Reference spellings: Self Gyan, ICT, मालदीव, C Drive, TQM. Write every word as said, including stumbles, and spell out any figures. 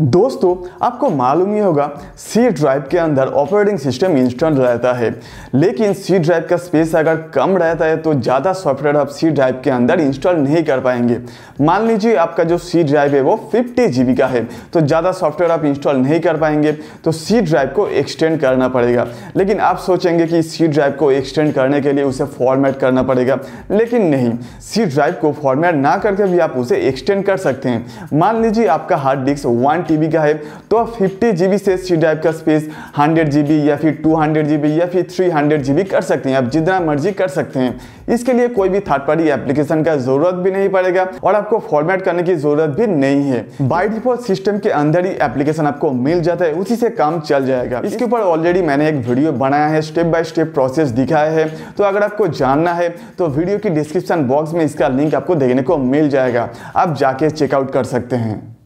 दोस्तों आपको मालूम ही होगा सी ड्राइव के अंदर ऑपरेटिंग सिस्टम इंस्टॉल्ड रहता है, लेकिन सी ड्राइव का स्पेस अगर कम रहता है तो ज़्यादा सॉफ्टवेयर आप सी ड्राइव के अंदर इंस्टॉल नहीं कर पाएंगे। मान लीजिए आपका जो सी ड्राइव है वो पचास जीबी का है तो ज़्यादा सॉफ्टवेयर आप इंस्टॉल नहीं कर पाएंगे, तो सी ड्राइव को एक्सटेंड करना पड़ेगा। लेकिन आप सोचेंगे कि सी ड्राइव को एक्सटेंड करने के लिए उसे फॉर्मेट करना पड़ेगा, लेकिन नहीं, सी ड्राइव को फॉर्मेट ना करके भी आप उसे एक्सटेंड कर सकते हैं। मान लीजिए आपका हार्ड डिस्क वन टीबी का है तो आप पचास जीबी से सी ड्राइव का स्पेस सौ जीबी या फिर दो सौ जीबी या फिर तीन सौ जीबी कर सकते हैं, आप जितना मर्जी कर सकते हैं। इसके लिए कोई भी थर्ड पार्टी एप्लीकेशन का जरूरत भी नहीं पड़ेगा और आपको फॉर्मेट करने की जरूरत भी नहीं है। बाय डिफॉल्ट सिस्टम के अंदर ही एप्लीकेशन आपको मिल जाता है, उसी से काम चल जाएगा। इसके ऊपर ऑलरेडी मैंने एक वीडियो बनाया है, स्टेप बाय स्टेप प्रोसेस दिखाया है, तो अगर आपको जानना है तो वीडियो की डिस्क्रिप्शन बॉक्स में इसका लिंक आपको देखने को मिल जाएगा, आप जाके चेकआउट कर सकते हैं।